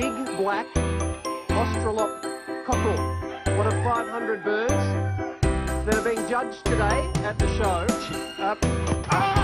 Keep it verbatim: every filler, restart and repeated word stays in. big black Australop cockerel, one of five hundred birds that are being judged today at the show. Uh,